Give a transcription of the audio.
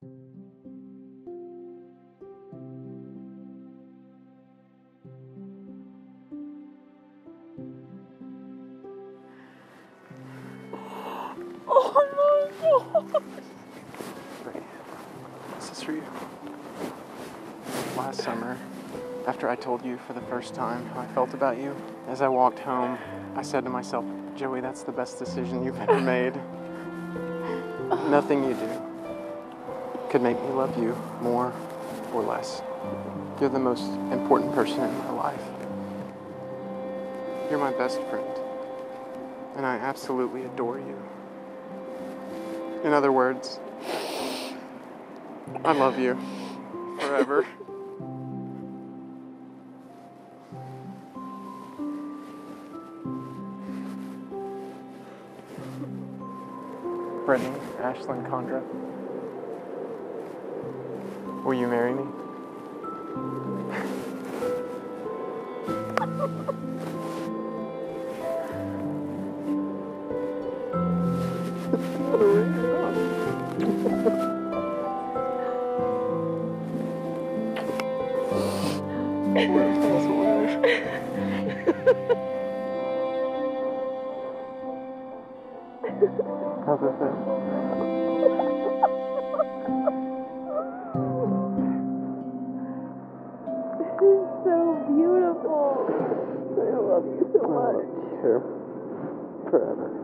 Oh my gosh! This is for you. Last summer, after I told you for the first time how I felt about you, as I walked home, I said to myself, Joey, that's the best decision you've ever made. Nothing you do could make me love you more or less. You're the most important person in my life. You're my best friend, and I absolutely adore you. In other words, I love you forever. Brittany, Ashlyn, Condra, will you marry me? How's that sound? This is so beautiful. I love you so much. I love you forever.